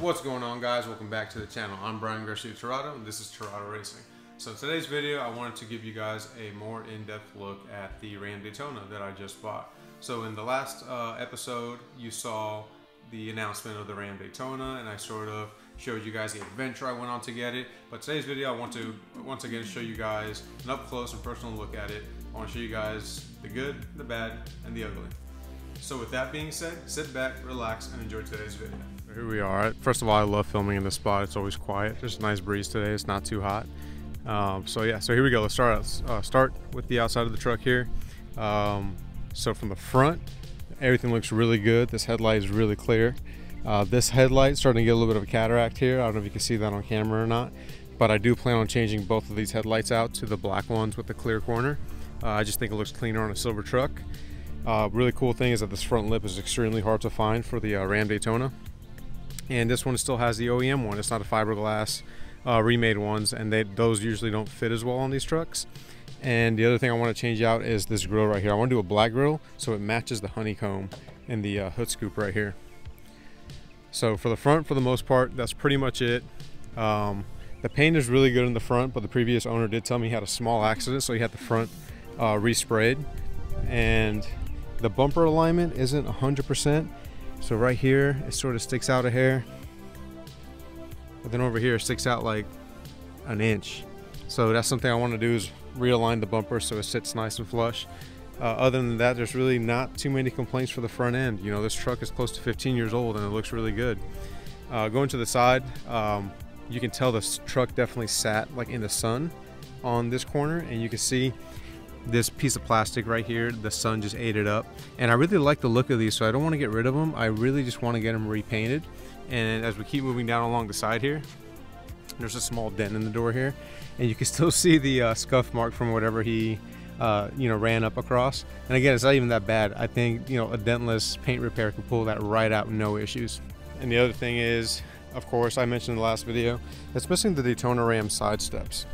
What's going on, guys? Welcome back to the channel. I'm Brian Garcia Tirado, and this is Tirado Racing. So in today's video, I wanted to give you guys a more in-depth look at the Ram Daytona that I just bought. So in the last episode, you saw the announcement of the Ram Daytona, and I sort of showed you guys the adventure I went on to get it. But today's video, I want to once again show you guys an up-close and personal look at it. I want to show you guys the good, the bad, and the ugly. So with that being said, sit back, relax, and enjoy today's video. Here we are. First of all, I love filming in this spot. It's always quiet. There's a nice breeze today. It's not too hot. So here we go. Let's start with the outside of the truck here. So from the front, everything looks really good. This headlight is really clear. This headlight's starting to get a little bit of a cataract here. I don't know if you can see that on camera or not, but I do plan on changing both of these headlights out to the black ones with the clear corner. I just think it looks cleaner on a silver truck. Really cool thing is that this front lip is extremely hard to find for the Ram Daytona. And this one still has the OEM one. It's not a fiberglass remade ones, and those usually don't fit as well on these trucks. And the other thing I want to change out is this grill right here. I want to do a black grill so it matches the honeycomb and the hood scoop right here. So for the front, for the most part, that's pretty much it. The paint is really good in the front, but the previous owner did tell me he had a small accident, so he had the front resprayed. And the bumper alignment isn't 100%. So right here, it sort of sticks out a hair, but then over here, it sticks out like an inch. So that's something I want to do, is realign the bumper so it sits nice and flush. Other than that, there's really not too many complaints for the front end. You know, this truck is close to 15 years old and it looks really good. Going to the side, you can tell this truck definitely sat like in the sun on this corner, and you can see this piece of plastic right here, the sun just ate it up. And I really like the look of these, so I don't want to get rid of them. I really just want to get them repainted. And as we keep moving down along the side here, there's a small dent in the door here, and you can still see the scuff mark from whatever he you know, ran up across. And again, it's not even that bad. I think, you know, a dentless paint repair could pull that right out, no issues. And the other thing is, of course, I mentioned in the last video, that's missing the Daytona Ram side steps.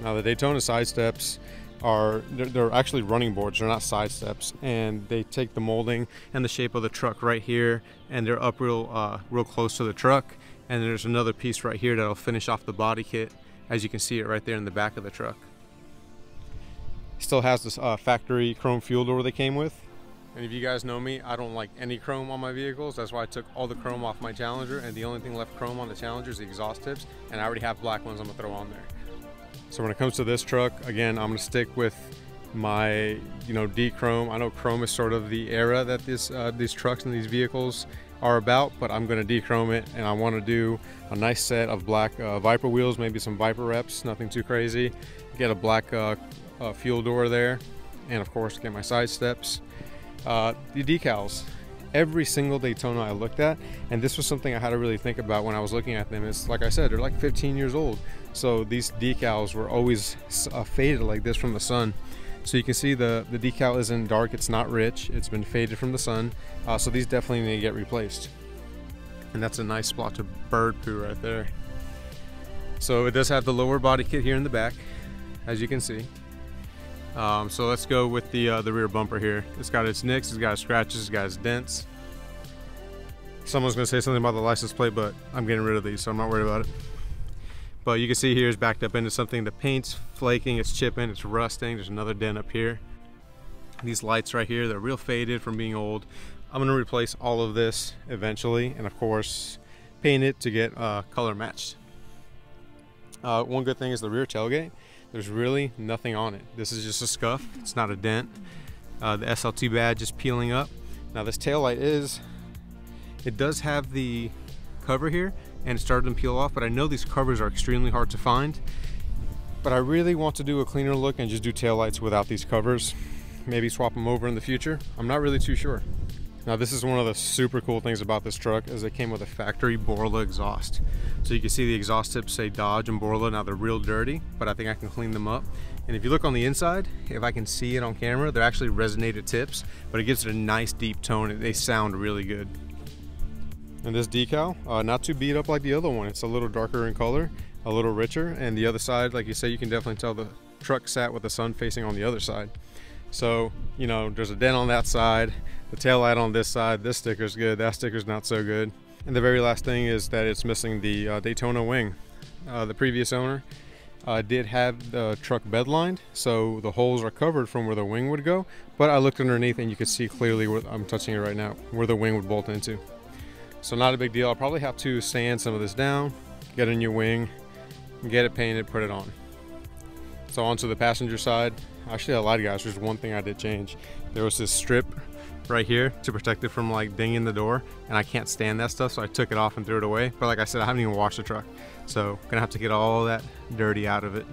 Now the Daytona side steps are, they're actually running boards, they're not side steps, and they take the molding and the shape of the truck right here, and they're up real close to the truck. And there's another piece right here that'll finish off the body kit, as you can see it right there in the back of the truck. Still has this factory chrome fuel door they came with. And if you guys know me, I don't like any chrome on my vehicles. That's why I took all the chrome off my Challenger, and the only thing left chrome on the Challenger is the exhaust tips, and I already have black ones I'm gonna throw on there. So when it comes to this truck, again, I'm gonna stick with my, you know, D-chrome. I know chrome is sort of the era that this these trucks and these vehicles are about, but I'm gonna dechrome it, and I want to do a nice set of black Viper wheels, maybe some Viper reps, nothing too crazy. Get a black fuel door there, and of course get my side steps. The decals. Every single Daytona I looked at, and this was something I had to really think about when I was looking at them, is like I said, they're like 15 years old, so these decals were always faded like this from the sun. So you can see the decal isn't dark, it's not rich, it's been faded from the sun, so these definitely need to get replaced. And that's a nice splotch of bird poo right there. So it does have the lower body kit here in the back, as you can see. So let's go with the rear bumper here. It's got its nicks, it's got its scratches, it's got its dents. Someone's gonna say something about the license plate, but I'm getting rid of these, so I'm not worried about it. But you can see here, it's backed up into something. The paint's flaking, it's chipping, it's rusting. There's another dent up here. These lights right here, they're real faded from being old. I'm gonna replace all of this eventually, and of course, paint it to get color matched. One good thing is the rear tailgate. There's really nothing on it. This is just a scuff, it's not a dent. The SRT10 badge is peeling up. Now this taillight is, it does have the cover here, and it started to peel off, but I know these covers are extremely hard to find. But I really want to do a cleaner look and just do taillights without these covers. Maybe swap them over in the future. I'm not really too sure. Now this is one of the super cool things about this truck, is it came with a factory Borla exhaust. So you can see the exhaust tips say Dodge and Borla. Now they're real dirty, but I think I can clean them up. And if you look on the inside, if I can see it on camera, they're actually resonator tips, but it gives it a nice deep tone and they sound really good. And this decal, not too beat up like the other one. It's a little darker in color, a little richer. And the other side, like you say, you can definitely tell the truck sat with the sun facing on the other side. So, you know, there's a dent on that side. the tail light on this side. This sticker's good, that sticker's not so good. And the very last thing is that it's missing the Daytona wing. The previous owner did have the truck bedlined, so the holes are covered from where the wing would go, but I looked underneath and you could see clearly where I'm touching it right now, where the wing would bolt into. So not a big deal. I'll probably have to sand some of this down, get a new wing, get it painted, put it on. So onto the passenger side. Actually, I lied, guys, there's one thing I did change. There was this strip right here to protect it from like dinging the door, and I can't stand that stuff, so I took it off and threw it away. But like I said, I haven't even washed the truck, so gonna have to get all that dirty out of it.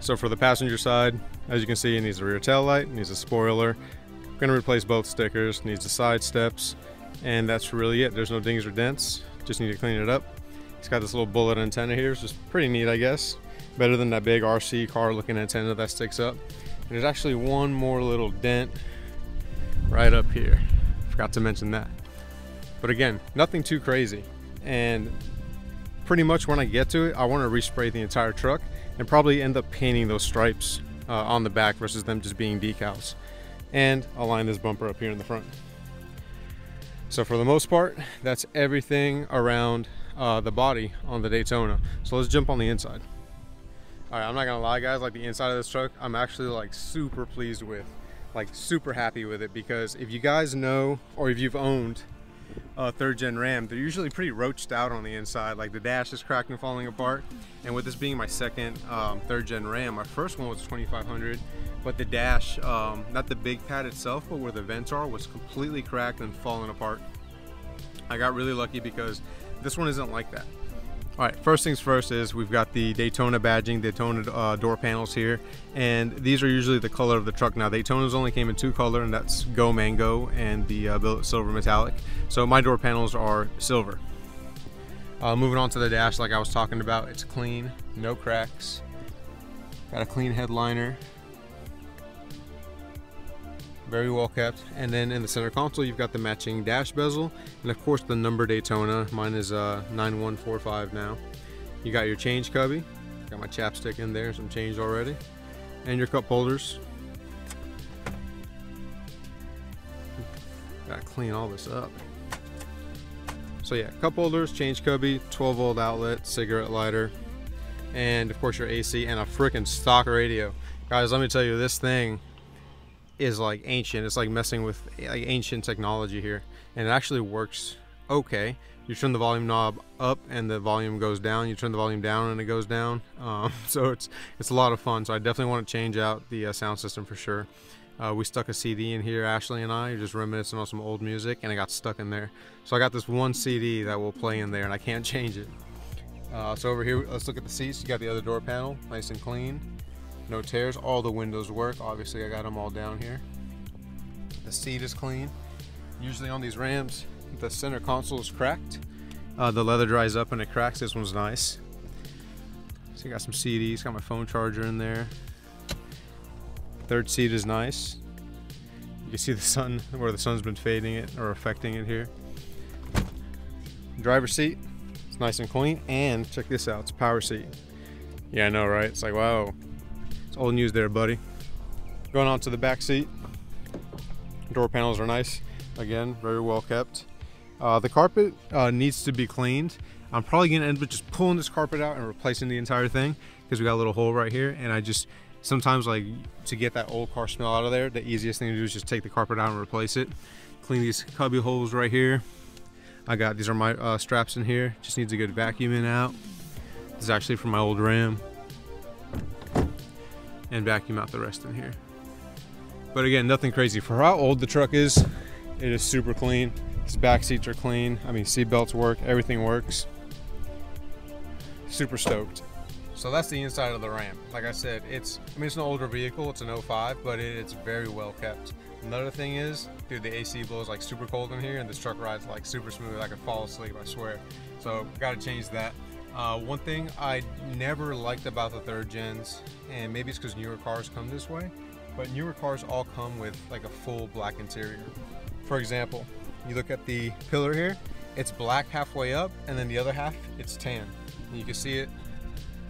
So for the passenger side, as you can see, it needs a rear tail light, it needs a spoiler, gonna replace both stickers, needs the side steps, and that's really it. There's no dings or dents, just need to clean it up. It's got this little bullet antenna here, which is pretty neat, I guess. Better than that big RC car looking antenna that sticks up. And there's actually one more little dent right up here. Forgot to mention that. But again, nothing too crazy. And pretty much when I get to it, I want to respray the entire truck and probably end up painting those stripes on the back versus them just being decals. And I'll line this bumper up here in the front. So for the most part, that's everything around the body on the Daytona. So let's jump on the inside. All right, I'm not gonna lie, guys, like the inside of this truck, I'm actually like super pleased with, like super happy with it, because if you guys know, or if you've owned a third gen Ram, they're usually pretty roached out on the inside. Like the dash is cracked and falling apart. And with this being my second third gen Ram, my first one was a 2500, but the dash, not the big pad itself, but where the vents are, was completely cracked and falling apart. I got really lucky because this one isn't like that. All right, first things first is we've got the Daytona badging, Daytona door panels here, and these are usually the color of the truck. Now, Daytonas only came in two color, and that's Go Mango and the silver metallic. So my door panels are silver. Moving on to the dash, like I was talking about, it's clean, no cracks. Got a clean headliner. Very well kept. And then in the center console, you've got the matching dash bezel, and of course the number Daytona. Mine is 9145 now. You got your change cubby. Got my chapstick in there, some change already, and your cup holders. Gotta clean all this up. So yeah, cup holders, change cubby, 12 volt outlet, cigarette lighter, and of course your AC and a freaking stock radio. Guys, let me tell you, this thing is like ancient. It's like messing with like ancient technology here, and it actually works okay. You turn the volume knob up and the volume goes down, you turn the volume down and it goes down, so it's a lot of fun. So I definitely want to change out the sound system for sure. We stuck a CD in here, Ashley and I, just reminiscing on some old music, and it got stuck in there, so I got this one CD that will play in there and I can't change it. So over here, let's look at the seats. You got the other door panel, nice and clean. No tears, all the windows work. Obviously, I got them all down here. The seat is clean. Usually on these Rams, the center console is cracked. The leather dries up and it cracks. This one's nice. So you got some CDs, got my phone charger in there. Third seat is nice. You can see the sun, where the sun's been fading it or affecting it here. Driver's seat, it's nice and clean. And check this out, it's a power seat. Yeah, I know, right? It's like, wow. It's old news there, buddy. Going on to the back seat. Door panels are nice. Again, very well kept. The carpet needs to be cleaned. I'm probably gonna end up just pulling this carpet out and replacing the entire thing, because we got a little hole right here, and I just, sometimes like to get that old car smell out of there, the easiest thing to do is just take the carpet out and replace it. Clean these cubby holes right here. I got, these are my straps in here. Just needs a good vacuuming out. This is actually from my old Ram. And vacuum out the rest in here. But again, nothing crazy. For how old the truck is, it is super clean. Its back seats are clean. I mean, seat belts work, everything works. Super stoked. So that's the inside of the Ram. Like I said, it's an older vehicle, it's an 05, but it's very well kept. Another thing is, dude, the AC blows like super cold in here, and this truck rides like super smooth. I could fall asleep, I swear. So gotta change that. One thing I never liked about the third gens, and maybe it's because newer cars come this way, but newer cars all come with like a full black interior. For example, you look at the pillar here, it's black halfway up, and then the other half, it's tan. And you can see it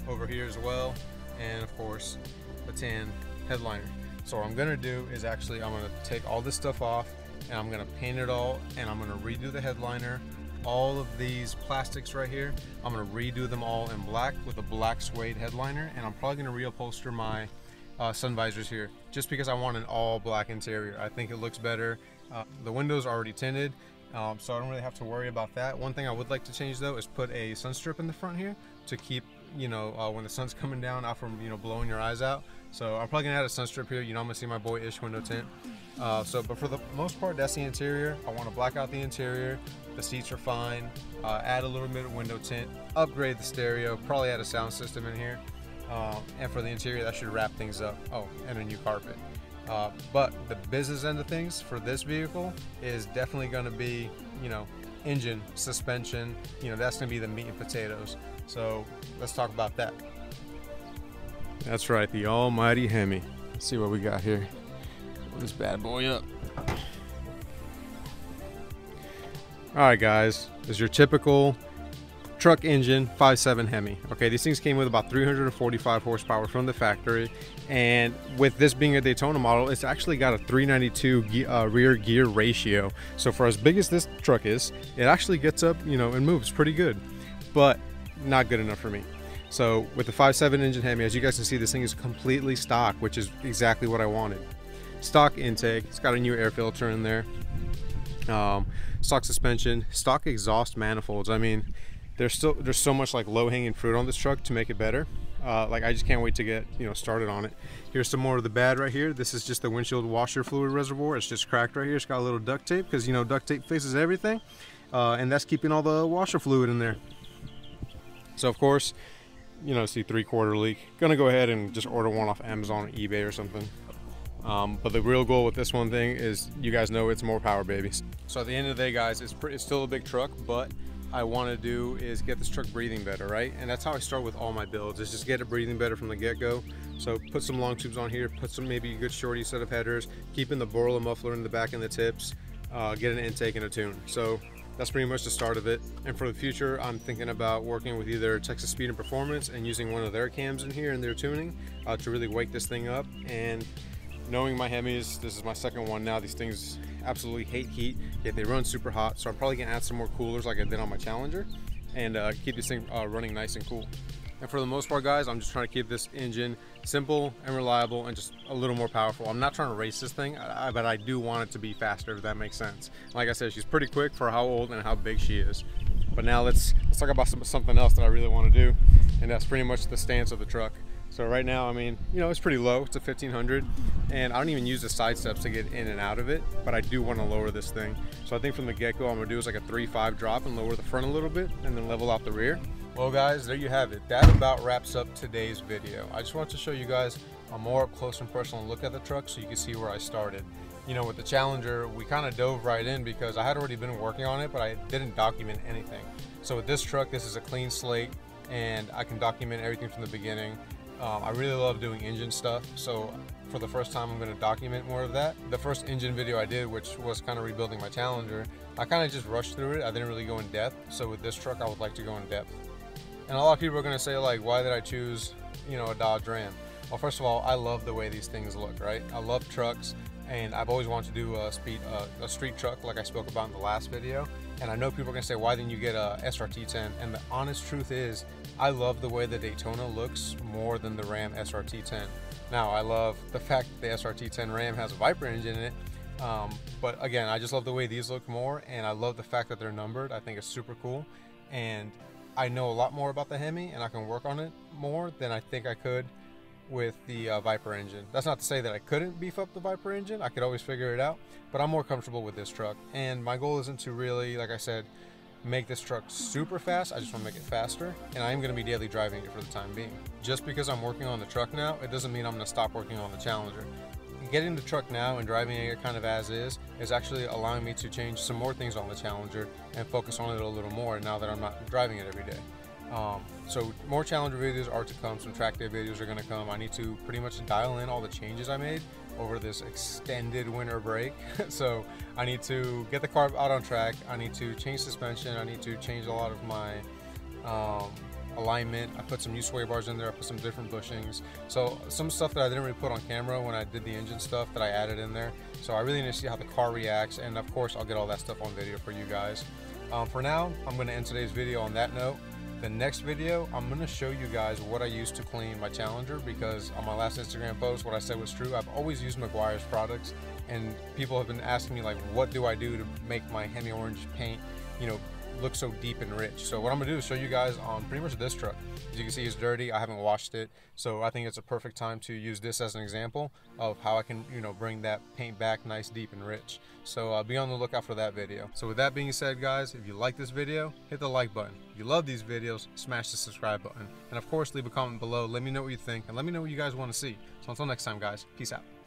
over here as well, and of course, the tan headliner. So what I'm gonna do is actually, I'm gonna take all this stuff off, and I'm gonna paint it all, and I'm gonna redo the headliner. All of these plastics right here, I'm gonna redo them all in black with a black suede headliner, and I'm probably gonna reupholster my sun visors here just because I want an all black interior. I think it looks better. The windows are already tinted, so I don't really have to worry about that. One thing I would like to change though is put a sun strip in the front here to keep, you know, when the sun's coming down out from, you know, blowing your eyes out. So I'm probably gonna add a sun strip here. You know, I'm gonna see my boy Ish window tint. But for the most part, that's the interior. I want to black out the interior. The seats are fine. Add a little bit of window tint. Upgrade the stereo. Probably add a sound system in here. And for the interior, that should wrap things up. Oh, and a new carpet. But the business end of things for this vehicle is definitely going to be, you know, engine, suspension. You know, that's going to be the meat and potatoes. So let's talk about that. That's right, the almighty Hemi. Let's see what we got here. Pull this bad boy up. Alright guys, this is your typical truck engine 5.7 Hemi. Okay, these things came with about 345 horsepower from the factory, and with this being a Daytona model, it's actually got a 392 rear gear ratio. So for as big as this truck is, it actually gets up, you know, and moves pretty good, but not good enough for me. So with the 5.7 engine Hemi, as you guys can see, this thing is completely stock, which is exactly what I wanted. Stock intake, it's got a new air filter in there. Stock suspension, stock exhaust manifolds. I mean, there's so much like low-hanging fruit on this truck to make it better. Like, I just can't wait to get, you know, started on it. Here's some more of the bad right here. This is just the windshield washer fluid reservoir. It's just cracked right here. It's got a little duct tape because, you know, duct tape fixes everything, and that's keeping all the washer fluid in there. So of course, you know, see 3/4 leak. Gonna go ahead and just order one off Amazon or eBay or something. But the real goal with this one thing is, you guys know, it's more power, babies. So at the end of the day, guys, it's still a big truck, but I want to do is get this truck breathing better, right? And that's how I start with all my builds, is just get it breathing better from the get-go. So put some long tubes on here, put some maybe a good shorty set of headers, keeping the Borla muffler in the back and the tips, get an intake and a tune. So that's pretty much the start of it. And for the future, I'm thinking about working with either Texas Speed and Performance and using one of their cams in here and their tuning to really wake this thing up. And knowing my Hemis, this is my second one now, these things absolutely hate heat, yet they run super hot. So I'm probably gonna add some more coolers like I did on my Challenger and keep this thing running nice and cool. And for the most part, guys, I'm just trying to keep this engine simple and reliable and just a little more powerful. I'm not trying to race this thing, but I do want it to be faster, if that makes sense. Like I said, she's pretty quick for how old and how big she is. But now let's talk about something else that I really want to do, and that's pretty much the stance of the truck. So right now, I mean, you know, it's pretty low. It's a 1500, and I don't even use the side steps to get in and out of it, but I do want to lower this thing. So I think from the get-go, I'm gonna do is like a 3.5 drop and lower the front a little bit and then level out the rear. Well guys, there you have it. That about wraps up today's video. I just wanted to show you guys a more up close and personal look at the truck so you can see where I started. You know, with the Challenger, we kind of dove right in because I had already been working on it, but I didn't document anything. So with this truck, this is a clean slate and I can document everything from the beginning. I really love doing engine stuff, so for the first time I'm going to document more of that. The first engine video I did, which was kind of rebuilding my Challenger, I kind of just rushed through it. I didn't really go in depth. So with this truck, I would like to go in depth. And a lot of people are going to say, like, why did I choose, you know, a Dodge Ram? Well, first of all, I love the way these things look, right? I love trucks, and I've always wanted to do a street truck like I spoke about in the last video. And I know people are gonna say, why didn't you get a SRT10? And the honest truth is, I love the way the Daytona looks more than the Ram SRT10. Now, I love the fact that the SRT10 Ram has a Viper engine in it, but again, I just love the way these look more, and I love the fact that they're numbered. I think it's super cool, and I know a lot more about the Hemi, and I can work on it more than I think I could with the Viper engine. That's not to say that I couldn't beef up the Viper engine. I could always figure it out, but I'm more comfortable with this truck. And my goal isn't to really, like I said, make this truck super fast. I just want to make it faster, and I am going to be daily driving it for the time being. Just because I'm working on the truck now, it doesn't mean I'm going to stop working on the Challenger. Getting the truck now and driving it kind of as is actually allowing me to change some more things on the Challenger and focus on it a little more now that I'm not driving it every day. So more Challenger videos are to come, some track day videos are going to come. I need to pretty much dial in all the changes I made over this extended winter break. So I need to get the car out on track, I need to change suspension, I need to change a lot of my alignment. I put some new sway bars in there. I put some different bushings. So some stuff that I didn't really put on camera when I did the engine stuff that I added in there. So I really need to see how the car reacts, and of course I'll get all that stuff on video for you guys. For now, I'm going to end today's video on that note. The next video, I'm going to show you guys what I used to clean my Challenger, because on my last Instagram post, what I said was true. I've always used Meguiar's products, and people have been asking me, like, what do I do to make my Hemi orange paint, you know, look so deep and rich? So what I'm gonna do is show you guys on pretty much this truck. As you can see, it's dirty. I haven't washed it, so I think it's a perfect time to use this as an example of how I can, you know, bring that paint back nice, deep, and rich. So be on the lookout for that video. So with that being said, guys, if you like this video, hit the like button. If you love these videos, smash the subscribe button, and of course leave a comment below. Let me know what you think, and let me know what you guys want to see. So until next time, guys, peace out.